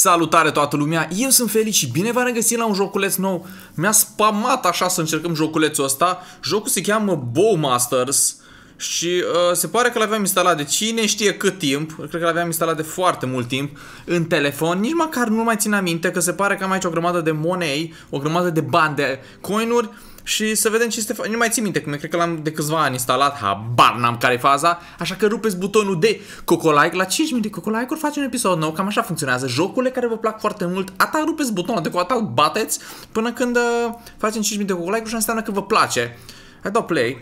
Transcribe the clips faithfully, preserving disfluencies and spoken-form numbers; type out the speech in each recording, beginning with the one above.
Salutare toată lumea, eu sunt Felix și bine v-am regăsit la un joculeț nou. Mi-a spamat așa să încercăm joculețul ăsta. Jocul se cheamă Bowmasters și uh, se pare că l-aveam instalat de cine știe cât timp. Cred că l-aveam instalat de foarte mult timp în telefon. Nici măcar nu mai țin aminte că se pare că am aici o grămadă de monei, o grămadă de bani, de coinuri. Și să vedem ce este faza. Nu mai țin minte, că cred că l-am de câțiva ani instalat, habar n-am care e faza. Așa că rupeți butonul de cocolike. La cinci mii de cocolike-uri face un episod nou. Cam așa funcționează jocurile care vă plac foarte mult. Ata rupeți butonul de cocolike, ata bateți până când uh, facem cinci mii de cocolike-uri și înseamnă că vă place. Hai dau play.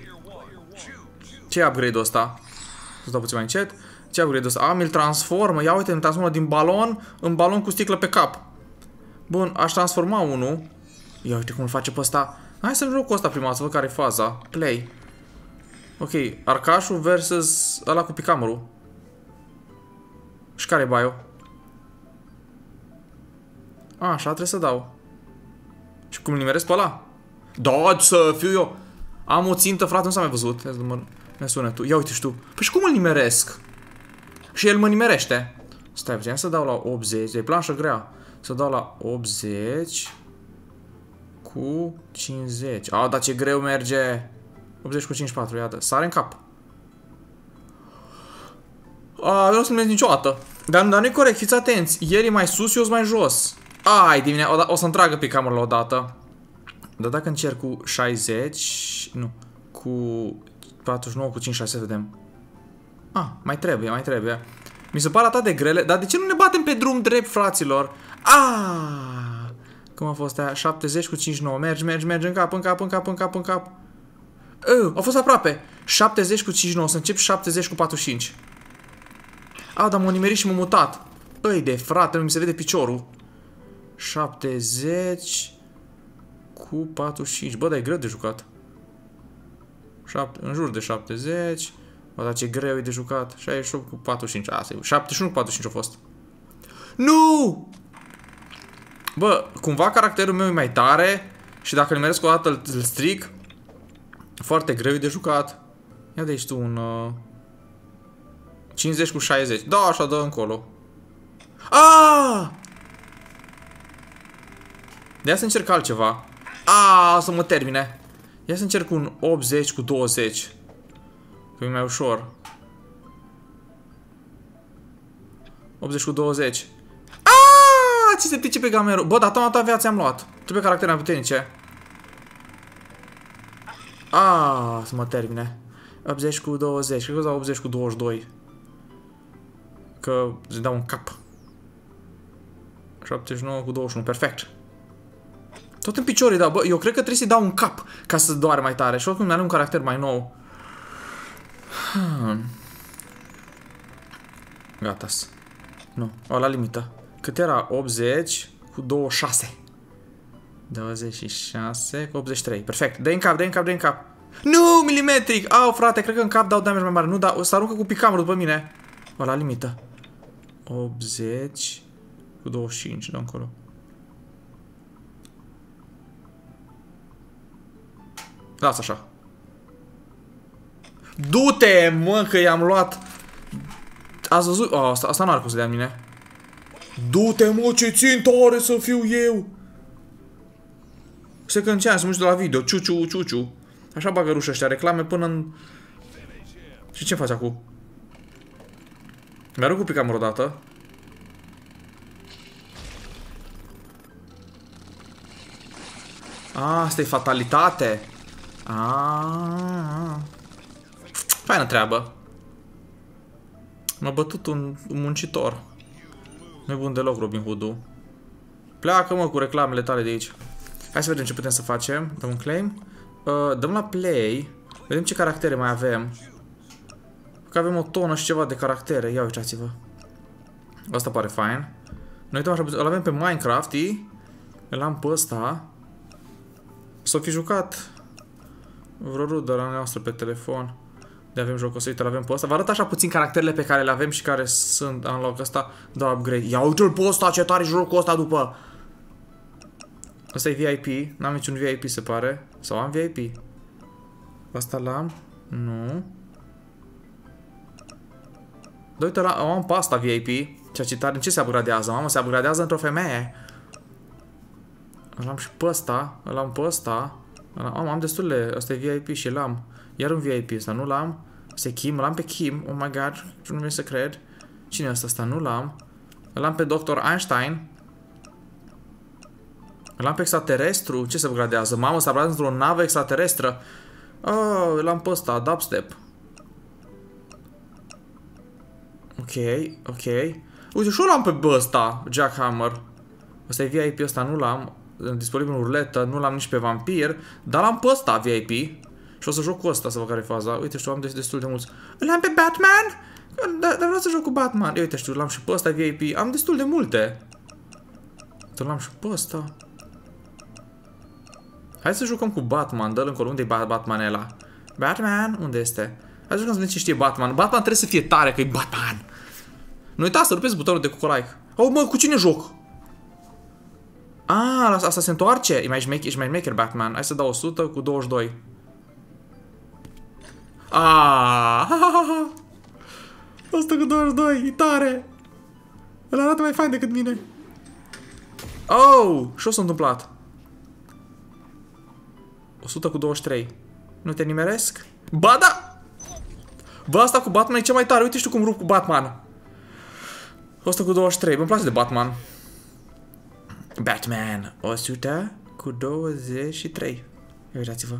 Ce e upgrade-ul ăsta? Să dau puțin mai încet. Ce upgrade-ul ăsta? A, mi-l transformă. Ia uite, mi-l transformă din balon în balon cu sticlă pe cap. Bun, aș transforma unul. Ia uite cum îl face pe ăsta. Hai să-l joc cu ăsta prima, să văd care e faza. Play. Ok, arcașul versus ăla cu picamărul. Și care e bio? A, așa trebuie să dau. Și cum îl nimeresc pe ăla? Da, să fiu eu. Am o țintă, frate, nu s-a mai văzut. Ne sună tu. Ia uite și tu. Păi și cum îl nimeresc? Și el mă nimerește. Stai puțin, să dau la optzeci. E planșă grea. Să dau la optzeci... cu cincizeci. A, dar ce greu merge. optzeci cu cincizeci și patru, iată. Sare în cap. A, vreau să nu mergi niciodată. Dar, dar nu-i corect, fiți atenți. El e mai sus, eu sunt mai jos. Ai, dimine, o, o să-mi tragă pe camera la o dată. Dar dacă încerc cu șaizeci... Nu. Cu patruzeci și nouă, cu cincizeci și șase, să vedem. A, mai trebuie, mai trebuie. Mi se pare atât de grele. Dar de ce nu ne batem pe drum drept, fraților? A. Cum a fost aia? șaptezeci cu cincizeci și nouă. Mergi, mergi, mergi în cap, în cap, în cap, în cap, în cap. Eu, a fost aproape. șaptezeci cu cincizeci și nouă. Să încep șaptezeci cu patruzeci și cinci. A, dar m-a nimerit și m-a mutat. Ei de frate, nu mi se vede piciorul. șaptezeci cu patruzeci și cinci. Bă, dar e greu de jucat. șapte, în jur de șaptezeci. Bă, dar ce greu e de jucat. șaizeci și opt cu patruzeci și cinci. Asta e. șaptezeci și unu cu patruzeci și cinci a fost. Nu! Bă, cumva caracterul meu e mai tare și dacă îl nimeresc o dată îl, îl stric. Foarte greu de jucat. Ia de aici tu un uh, cincizeci cu șaizeci. Da, așa dă încolo. Aaaa! De-aia să încerc altceva. Aaaa, o să mă termine. Ia să încerc un optzeci cu douăzeci. Că e mai ușor. optzeci cu douăzeci. Ce se pice pe gamerul? Bă, dar toată viața am luat. Trebuie caractere mai puternice. Aaa, să mă termine. optzeci cu douăzeci. Cred că dau optzeci cu douăzeci și doi. Că îți dau un cap. șaptezeci și nouă cu douăzeci și unu. Perfect. Tot în picioare, da. Bă, eu cred că trebuie să-i dau un cap ca să doare mai tare. Și oricum mi-are un caracter mai nou. Hmm. Gata-s. Nu. O, la limită. Cât era? optzeci cu douăzeci și șase. douăzeci și șase cu optzeci și trei. Perfect. Dă-i în cap, dă-i în cap, dă-i în cap. Nu, milimetric! Au, frate, cred că în cap dau damage mai mare. Nu, dar o să aruncă cu picamărul după mine. O, la limită. optzeci cu douăzeci și cinci. Dă încolo. Lasă așa. Du-te, mă, că i-am luat. Ați văzut? O, asta, asta nu ar cum să dea mine. Du-te, mă, ce țin tare să fiu eu! Se cânceam, să mă de la video, ciuciu, ciuciu. Așa bagă rușa ăștia reclame până în... Și ce faci acum? Mi-a rupt cu picamărul odată. A, asta e fatalitate! Aaaa... Faină treabă. M-a bătut un, un muncitor. Nu-i bun deloc Robin Hood-ul. Pleacă, mă, cu reclamele tale de aici. Hai să vedem ce putem să facem. Dăm un claim. uh, Dăm la play. Vedem ce caractere mai avem. Că avem o tonă și ceva de caractere. Ia uitați-vă. Asta pare fain. Noi uităm așa, îl avem pe Minecraft. Îl am pe ăsta. S-o fi jucat vreo rudă la noastră pe telefon. De avem jocul ăsta, îl avem pe ăsta. Vă arăt așa puțin caracterele pe care le avem și care sunt în loc ăsta. Da, upgrade. Ia uite-l pe ăsta, ce tare jocul ăsta după. Ăsta e V I P. N-am niciun V I P, se pare. Sau am V I P? Asta l-am? Nu. Da, uite, am pe asta V I P. Ceea ce tare, în ce se upgradează? Mamă, se upgradează într-o femeie. Îl am și pe ăsta, îl am pe ăsta. Am, am destule, ăsta e V I P și l-am. Iar un V I P ăsta, nu l-am. Se Kim, l-am pe Kim, oh my god, nu mi-e să cred. Cine e ăsta? Asta nu l-am. L-am pe doctor Einstein. L-am pe extraterestru, ce se upgradează? Mamă, s-a upgradează într-o navă extraterestră. Oh, l-am pe ăsta, dubstep. Ok, ok. Uite, și-o l-am pe ăsta, Jackhammer. Ăsta e V I P, ăsta nu l-am. Disponibil în ruletă, nu l-am nici pe vampir. Dar l-am pe ăsta, V I P. Și o să joc cu ăsta, să văd care e faza. Uite, știu, am destul de mulți. L-am pe Batman? Dar vreau să joc cu Batman. Uite, știu, l-am și pe ăsta, V I P. Am destul de multe. Dar l-am și pe ăsta. Hai să jucăm cu Batman. Dă-l încolo. Unde-i Batman ăla? Batman? Unde este? Hai să jucăm să vedem ce știe Batman. Batman trebuie să fie tare, că e Batman. Nu uita să rupeți butonul de cucolaic. Au, mă, cu cine joc? Ah, asta se întoarce. E mai șmecher, mai șmecher Batman. Hai să dau o sută cu douăzeci și doi. Ah, asta cu douăzeci și doi, e tare. El arată mai fain decât mine. Oh, ce s-a întâmplat? o sută cu douăzeci și trei. Nu te nimeresc? Ba da! Bă, asta cu Batman e cea mai tare. Uite, știu cum rup cu Batman. o sută cu douăzeci și trei. Bă, îmi place de Batman. Batman. o sută cu douăzeci și trei. Ia uitați-vă.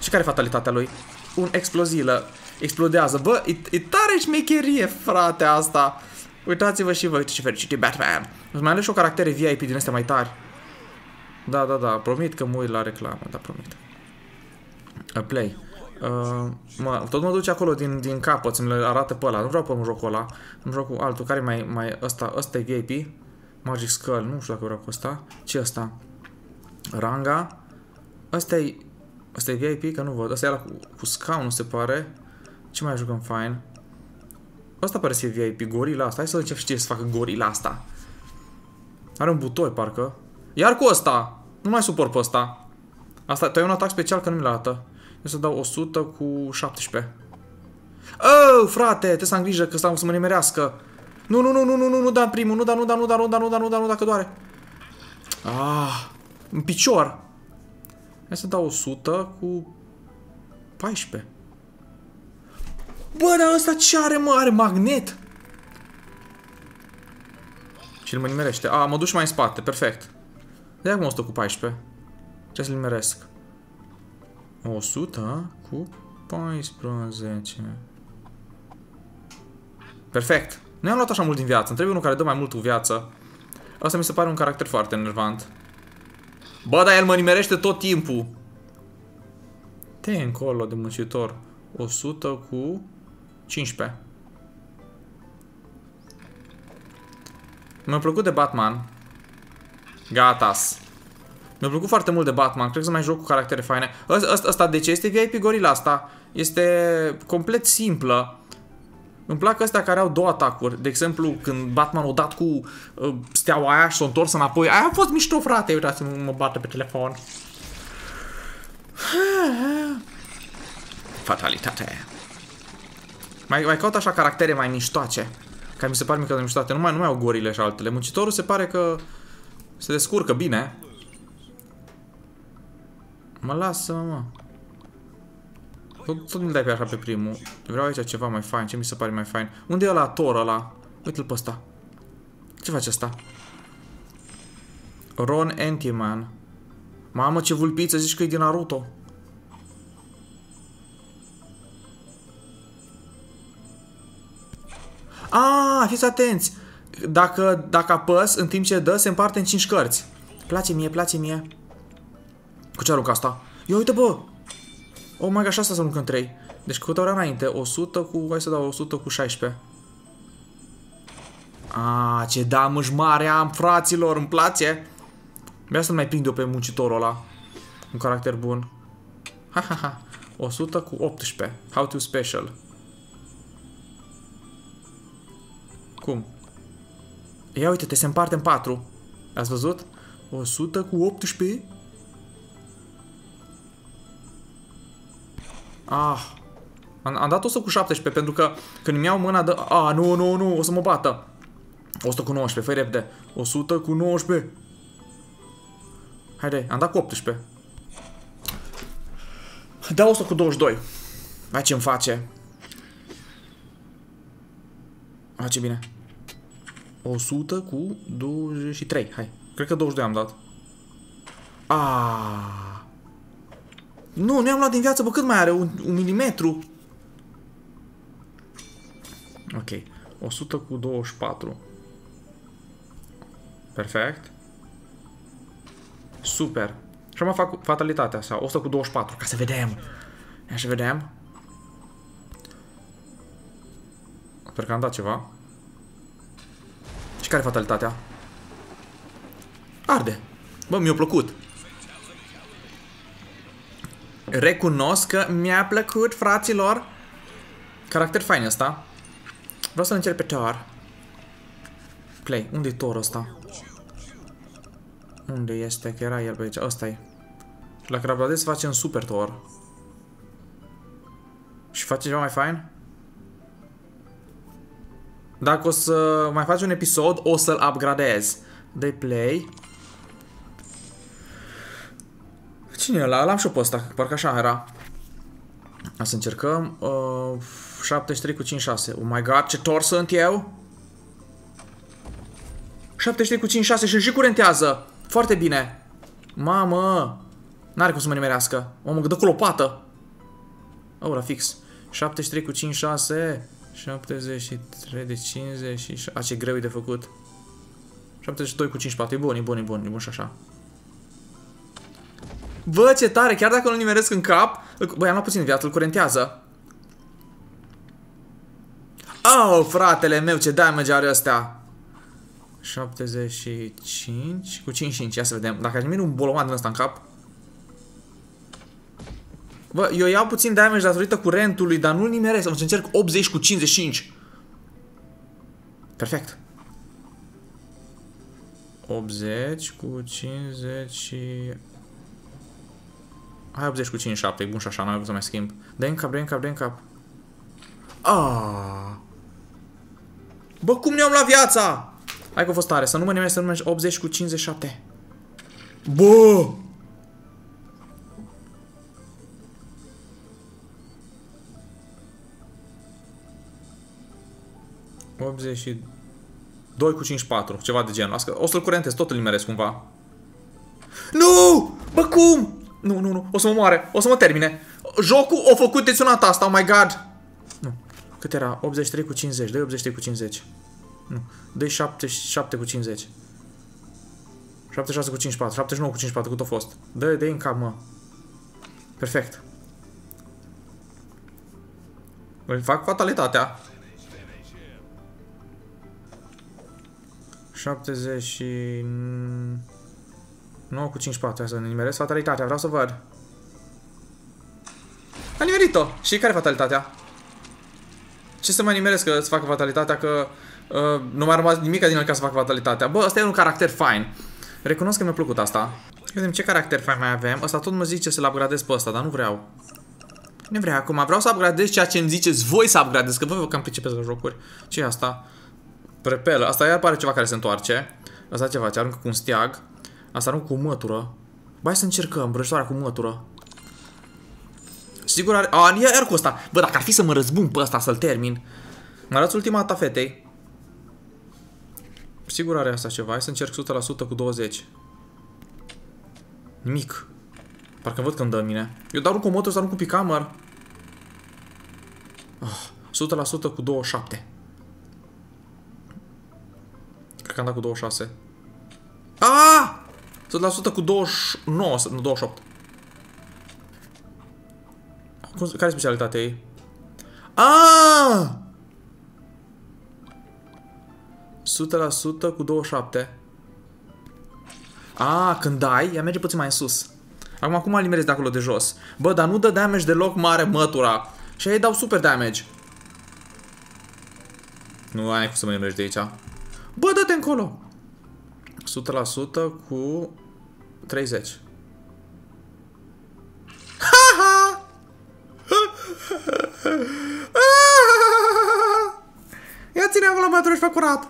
Și care e fatalitatea lui? Un explozilă. Explodează. Bă, e, e tare șmecherie, frate, asta. Uitați-vă și vă. Uite ce fericit e Batman. Îți mai ales și o caractere V I P din astea mai tari. Da, da, da. Promit că mă uit la reclamă. Da, promit. A play. Uh, mă, tot mă duce acolo din, din capăt, îmi le arată pe ăla. Nu vreau pe un jocul ăla. Îmi joc cu altul. Care mai, mai ăsta? Ăsta e V I P. Magic Skull. Nu știu dacă vreau cu ăsta. Ce ăsta? Ranga. Ăsta e... Ăsta e V I P, că nu văd. Ăsta e ăla cu, cu scaunul, se pare. Ce mai jucăm fain? Ăsta pare să e V I P. Gorila asta. Hai să încep și ce să facă gorila asta. Are un butoi, parcă. Iar cu ăsta! Nu mai suport pe ăsta. Asta, tu ai un atac special, că nu mi-l arată. Eu să dau o sută cu șaptesprezece. Oh, frate, trebuie să am grijă că ăsta o să mă nimerească. Nu, nu, nu, nu, nu, nu, nu da primul, nu da, nu da, nu da, nu da, nu da, nu da, nu da, că doare. Ah, în picior. Hai să dau o sută cu paisprezece. Bă, dar ăsta ce are, mă? Are magnet. Și îl mă nimerește. Ah, mă duc mai în spate, perfect. De acum o sută cu paisprezece. Trebuie să-l nimeresc. o sută cu paisprezece. Perfect. Nu i-am luat așa mult din viață. Îmi trebuie unul care dă mai mult cu viață. Asta mi se pare un caracter foarte enervant. Bă, dar el mă nimerește tot timpul. Te încolo de muncitor. o sută cu cincisprezece. Mi-a plăcut de Batman. Gatas. Mi-a plăcut foarte mult de Batman, cred că mai joc cu caractere faine. Asta de ce este V I P gorila asta? Este complet simplă. Îmi plac astea care au două atacuri. De exemplu, când Batman o dat cu uh, steaua aia și s-o întors înapoi. Aia a fost mișto, frate. Uitați-mă, mă bate pe telefon. Fatalitate. Mai, mai caut așa caractere mai miștoace. Care mi se pare mică de miștoate. Nu mai, nu mai au gorile și altele. Muncitorul se pare că se descurcă bine. Mă lasă, mă. Tot, tot nu-l dai pe așa pe primul. Vreau aici ceva mai fain, ce mi se pare mai fain. Unde e ăla Thor ăla? Uite-l pe ăsta. Ce face asta? Ron Antiman. Mamă, ce vulpiță, zici că e din Naruto. Ah, fiți atenți. Dacă, dacă apăs, în timp ce dă, se împarte în cinci cărți. Place mie, place mie. Cu ce arunc asta? Ia uite, bă! Oh my god, și asta să arunc în trei. Deci câte ori înainte, o sută cu... Hai să dau o sută cu șaisprezece. Ah, ce damage mare am, fraților, îmi place! Vreau să-l mai prind eu pe muncitorul ăla. Un caracter bun. Ha, ha, ha. o sută cu optsprezece. How to special. Cum? Ia uite, te se împarte în patru. Ați văzut? o sută cu optsprezece. Ah, Am, am dat o sută cu șaptesprezece pentru că când mi-au mâna de... A, nu, nu, nu, o să mă bată. o sută cu nouăsprezece, făi repede. o sută cu nouăsprezece. Haide, am dat cu optsprezece. Da, o sută cu douăzeci și doi. Hai ce-mi face. Hai ce bine. o sută cu douăzeci și trei. Hai, cred că douăzeci și doi am dat. Aaaa. Nu, nu am luat din viață, bă, cât mai are? Un, un milimetru? Ok, o sută cu douăzeci și patru. Perfect. Super. Și acum fac fatalitatea asta, o sută cu douăzeci și patru, ca să vedem. Ia să vedem. Sper că am dat ceva. Și care e fatalitatea? Arde. Bă, mi-a plăcut. Recunosc că mi-a plăcut, fraților. Caracter fain ăsta. Vreau să-l încerc pe Thor. Play. Unde-i Thor ăsta? Unde este? Că era el pe aici. Ăsta-i. Și la Crabladez face un super Thor. Și face ceva mai fain? Dacă o să mai faci un episod, o să-l upgradez. Dă-i play. Cine e ăla? L-am și-o pe ăsta, parcă așa era. Hai să încercăm. uh, șaptezeci și trei cu cincizeci și șase. Oh my god, ce Thor sunt eu. șaptezeci și trei cu cincizeci și șase și-l și curentează. Foarte bine. Mamă. N-are cum să mă nimerească. Mamă, dă cu lopată. Aura, fix. șaptezeci și trei cu cincizeci și șase. șaptezeci și trei de cincizeci și șase. A, ce greu e de făcut. șaptezeci și doi cu cincizeci și patru. E bun, e bun, e bun, e bun și așa. Bă, ce tare, chiar dacă nu-l nimeresc în cap. Băi, am luat puțin viață, îl curentează. Oh, fratele meu, ce damage are ăstea. șaptezeci și cinci cu cincizeci și cinci, ia să vedem. Dacă aș nimeri un bolovan din ăsta în cap. Bă, eu iau puțin damage datorită curentului, dar nu-l nimeresc, am să încerc optzeci cu cincizeci și cinci. Perfect. optzeci cu cincizeci. Hai optzeci cu cincizeci și șapte, e bun și așa, n-am mai vrut să mai schimb. Dă-i în cap, dă-i în cap, dă-i în cap. Aaaa. Bă, cum ne-am luat viața? Hai că a fost tare, să nu mă nimeni, să nu mă optzeci cu cincizeci și șapte. Bă! optzeci și doi cu cincizeci și patru, ceva de genul. O să-l curentez, tot îl nimeresc cumva. Nu! Bă, cum? Nu, nu, nu, o să mă moare, o să mă termine. Jocul o făcut tensionata asta, oh my god. Nu, cât era? optzeci și trei cu cincizeci, dă-i optzeci și trei cu cincizeci. Nu, dă-i șaptezeci și șapte cu cincizeci. șaptezeci și șase cu cincizeci și patru, șaptezeci și nouă cu cincizeci și patru, cât a fost. Dă-i, dă-i în cap, mă. Perfect. Îl fac fatalitatea. șaptezeci și nouă cu cincizeci și patru, hai să ne nimeresc fatalitatea, vreau să văd. Am nimerit-o! Și care e fatalitatea? Ce să mai nimeresc că îți fac fatalitatea, că uh, nu mai a rămas nimic din el ca să fac fatalitatea. Bă, ăsta e un caracter fain. Recunosc că mi-a plăcut asta. Vedem ce caracter fain mai avem. Ăsta tot mă zice să-l upgradez pe ăsta, dar nu vreau. Nu vreau acum, vreau să upgradez ceea ce îmi ziceți voi să upgradez, că vă cam pricepeți la jocuri. Ce e asta? Prepelă. Asta iar pare ceva care se întoarce. Asta ceva ce aruncă cu un steag. Asta arunc cu mătură. Băi, să încercăm, brăjitoarea cu mătură. Sigur are... A, iar cu ăsta. Bă, dacă ar fi să mă răzbun pe ăsta, să-l termin. Mă arăți ultima ta fetei. Sigur are asta ceva. Hai să încerc o sută la sută cu douăzeci. Nimic. Parcă văd că-mi dă mine. Eu dar arunc cu mătură, să arunc cu picamăr. o sută la sută cu douăzeci și șapte. Cred că am dat cu douăzeci și șase. Aaaa! o sută la sută cu douăzeci și nouă, nu douăzeci și opt. Cum, care e specialitatea ei? Aaaa! o sută la sută cu douăzeci și șapte. Aaaa, când dai, ea merge puțin mai în sus. Acum, acum alimerez de acolo de jos. Bă, dar nu dă damage deloc mare mătura. Și ei dau super damage. Nu ai cum să mă limerezi de aici. Bă, dă-te încolo! o sută la sută cu treizeci. Ha ha! Ia ține-am la mătură și fă curat.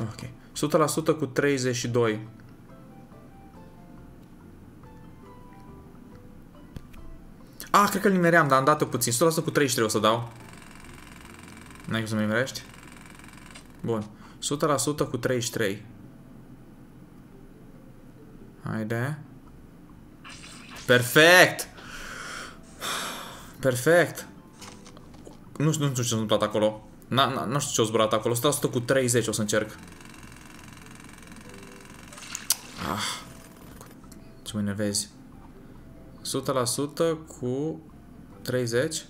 Ok. o sută la sută cu treizeci și doi. Ah, cred că-l nimeream, dar am dat-o puțin. o sută la sută cu treizeci și trei o să dau. N-ai cum să mă nimerești? Bun. o sută la sută cu treizeci și trei. Haide. Perfect! Perfect! Nu știu, nu știu ce s-a întâmplat acolo. Nu știu ce-o zburat acolo. o sută la sută cu treizeci o să încerc. Ah, ce mă enervezi. o sută la sută cu treizeci.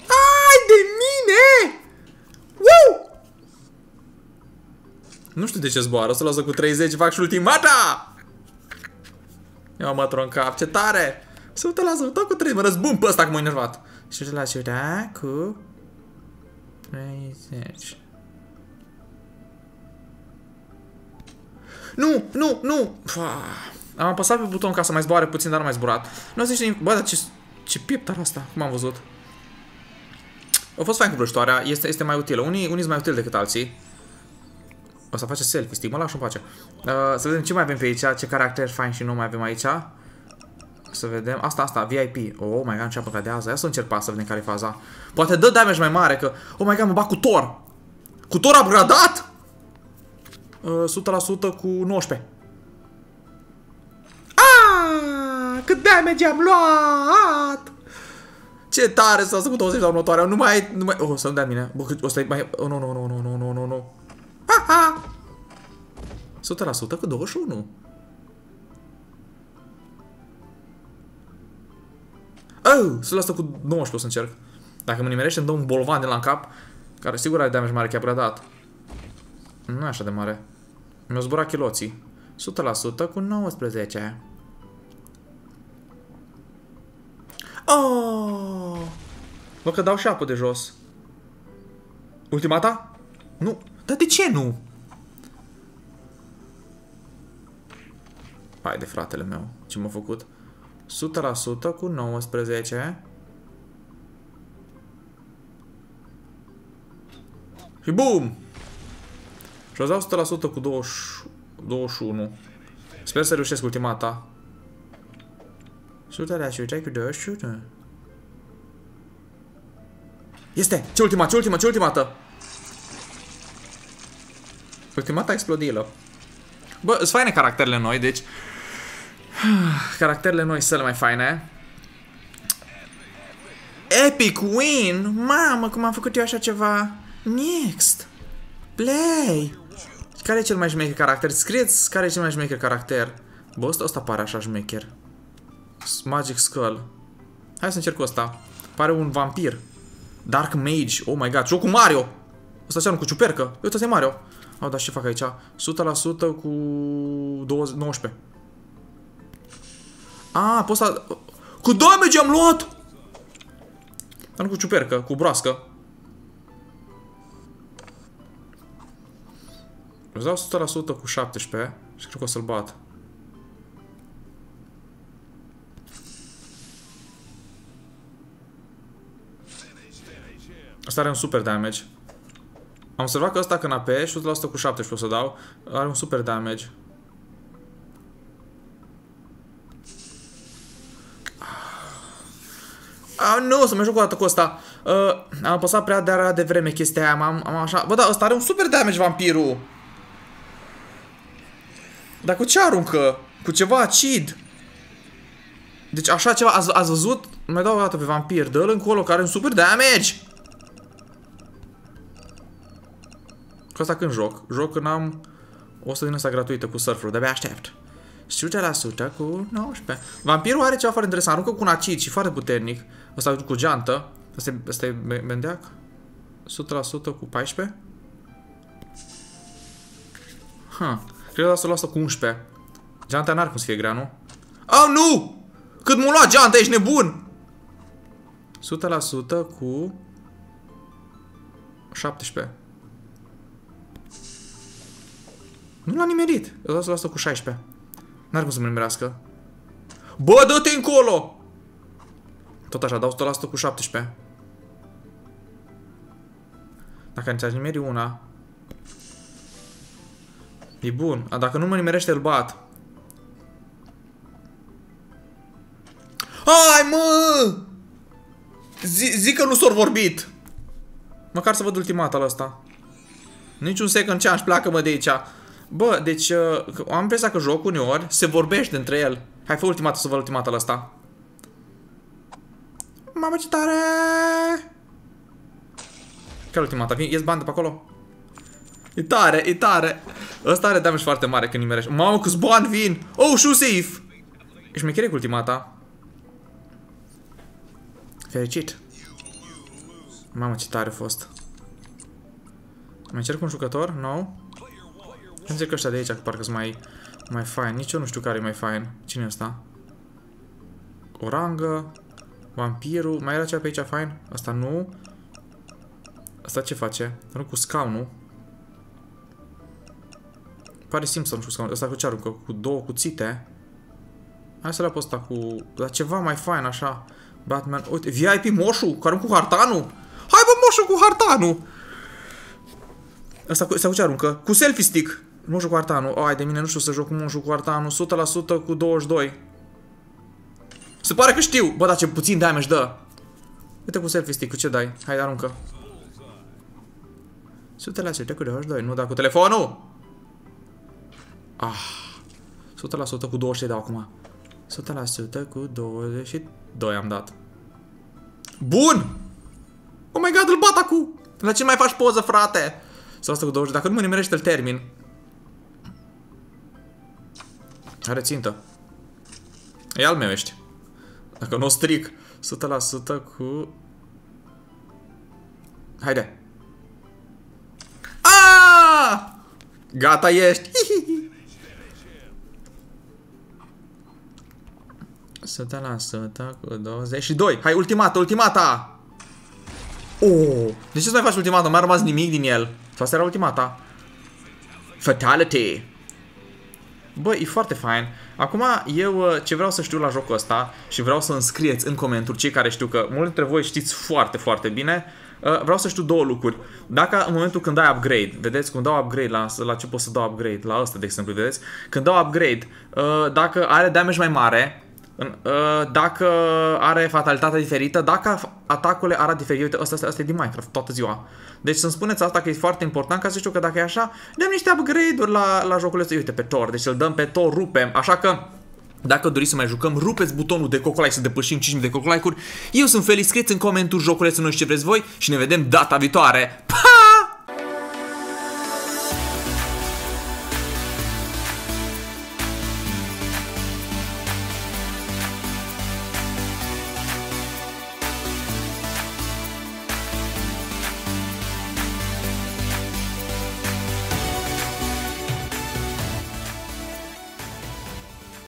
Ai de mine! Wow! Nu știu de ce zboară. o sută la sută cu treizeci fac și ultimata! Eu mă tronca, ce tare! o sută la sută cu treizeci. Mă răzbun pe ăsta că m-a enervat. Și la ciuda cu treizeci. Nu, nu, nu! Pah. Am apăsat pe buton ca să mai zboare puțin, dar nu mai zburat. Nu zici nimic. Bă, dar ce, ce pieptar asta? Cum am văzut? A fost fain cu vrăjitoarea. Este, este mai utilă. Unii sunt mai utili decât alții. O să face selfie stick. Mă lași în pace. Uh, să vedem ce mai avem pe aici. Ce caracter fain și nu mai avem aici. Să vedem. Asta, asta. V I P. Oh my god, ce apă de azi. Ia să încerc pe asta, să vedem care e faza. Poate dă damage mai mare, că... Oh my god, mă bag cu Thor. Cu Thor upgradat? Uh, o sută la sută cu nouăsprezece. Cât damage am luat! Ce tare s-a făcut douăzeci la următoarea. Nu mai, nu mai... Oh, să nu dea mine. Bă, o să mai... Oh, nu, nu, nu, nu, nu, nu, nu, nu. Ha, ha! o sută la sută cu douăzeci și unu. Oh, o sută la sută cu nouăsprezece o să încerc. Dacă mă nimerește, îmi dă un bolvan de la în cap, care sigur are damage mare, chiar gradat. Nu e așa de mare. Mi-au zburat chiloții. o sută la sută cu nouăsprezece. Oh! Bă, că dau și apă de jos. Ultimata? Nu. Dar de ce nu? Hai de fratele meu. Ce m-a făcut? o sută la sută cu nouăsprezece. Și bum! Și o dau o sută la sută cu douăzeci și unu. Sper să reușesc ultimata. Suta la suta cu douăzeci și unu. Este! Ce ultima, ce ultima, ce ultimată? Ultimata explodilă. Bă, sunt faine caracterele noi, deci... Caracterele noi sunt cele mai faine. Epic win! Mamă, cum am făcut eu așa ceva! Next! Play! Care e cel mai șmecher caracter? Scrieți care e cel mai șmecher caracter. Bă, ăsta pare așa șmecher. Magic Skull. Hai să încerc ăsta. Pare un vampir. Dark Mage. Oh my god. Joc cu Mario. Ăsta seamănă cu ciupercă. Uite, ăsta e Mario. Au, dar ce fac aici? o sută la sută cu nouăsprezece. Ah, poți să... Cu damage am luat! Dar nu cu ciupercă, cu broască. Îți dau o sută la sută cu șaptesprezece și cred că o să-l bat. Asta are un super damage. Am observat că ăsta când apeși, o sută la sută cu șaptesprezece o să dau, are un super damage. Ah, nu, să mă joc o dată cu ăsta. Uh, am apăsat prea de-a de vreme chestia aia, am, am așa... Bă, da, ăsta are un super damage, vampirul! Dar cu ce aruncă? Cu ceva acid? Deci așa ceva, ați, ați văzut? Mai dau o dată pe vampir, dă-l încolo, că are un super damage! Cu asta când joc? Joc când am o sută din asta gratuită cu surf-ul, de-abia aștept. o sută la sută cu nouăsprezece. Vampirul are ceva foarte interesant, aruncă cu un acid și foarte puternic. Asta cu geantă. Asta e bendeac. o sută la sută cu paisprezece. Ha, cred că asta o lasă cu unsprezece. Geanta n-ar cum să fie grea, nu? Oh, nu! Cât m-a luat geanta, ești nebun! o sută la sută cu șaptesprezece. Nu l-a nimerit. o sută la sută cu șaisprezece. N-ar cum să mă nimerească. Bă, dă-te încolo! Tot așa, dau o sută la sută cu șaptesprezece. Dacă nici aș nimeri una. E bun. A, dacă nu mă nimerește, îl bat. Hai, mă! Zic că nu s-or vorbit. Măcar să văd ultimata la asta. Niciun second chance, pleacă mă de aici. Bă, deci uh, am impresia că jocul uneori se vorbește între el. Hai, fă ultimata să văd ultimata la asta. Mamă, ce tare! Care ultimata? Vin, ies bandă pe acolo? E tare, e tare. Ăsta are damage foarte mare când nimerești. Mamă, câți bani vin! Oh, shoe safe! Ești mechere cu ultimata. Fericit. Mamă, ce tare a fost. Mai încerc un jucător? No? Încerc ăștia de aici, că parcă-s mai, mai fain. Nici eu nu știu care e mai fain. Cine e ăsta? Orangă. Vampirul. Mai era cea pe aici fain? Asta nu. Asta ce face? Nu cu scaunul. Pare Simpson cu scaunul. Asta cu ce aruncă? Cu două cuțite. Hai să le apăs ăsta cu... Dar ceva mai fain, așa. Batman. Uite, V I P moșu, care aruncă cu hartanul. Hai bă, moșu cu hartanul. Asta cu, asta cu ce aruncă? Cu selfie stick. Moșu cu hartanul. Ai de mine, nu știu să joc cu moșu cu hartanul. o sută la sută cu douăzeci și doi. Se pare că știu. Bă, dar ce puțin damage dă. Uite cu selfie stick, cu ce dai? Hai, aruncă. o sută la sută cu douăzeci și doi, nu da cu telefonul. Ah. o sută la sută cu douăzeci și trei dau acum. o sută la sută cu douăzeci și doi am dat. Bun! Oh my god, îl bat acum! La ce mai faci poză, frate? Sau asta cu douăzeci, dacă nu mă nimerește, îl termin. Are țintă. E al meu ești. Dacă nu o stric. o sută la sută cu... Haide. Aaaa! Gata ești! Hihihi! o sută la sută cu douăzeci și doi. Hai, ultimata, ultimata! Oh, de ce să mai faci ultimata? Mai a rămas nimic din el. Asta era ultimata. Fatality! Bă, e foarte fain. Acum, eu ce vreau să știu la jocul ăsta și vreau să îmi scrieți în comentarii, cei care știu, că mulți dintre voi știți foarte, foarte bine, vreau să știu două lucruri. Dacă în momentul când dai upgrade, vedeți, când dau upgrade, la, la ce pot să dau upgrade? La ăsta, de exemplu, vedeți? Când dau upgrade, dacă are damage mai mare, dacă are fatalitatea diferită, dacă atacurile arată diferit. Uite, asta, asta, asta e din Minecraft, toată ziua. Deci să-mi spuneți asta, că e foarte important, ca să știu că dacă e așa, dăm niște upgrade-uri la, la jocul ăsta. Uite, pe Thor, deci îl dăm pe Thor, rupem. Așa că, dacă doriți să mai jucăm, rupeți butonul de cocolai să depășim cinci mii de cocolai-uri. Eu sunt Felix, scrieți în comentarii jocul ăsta, nu știu ce vreți voi și ne vedem data viitoare. Pa!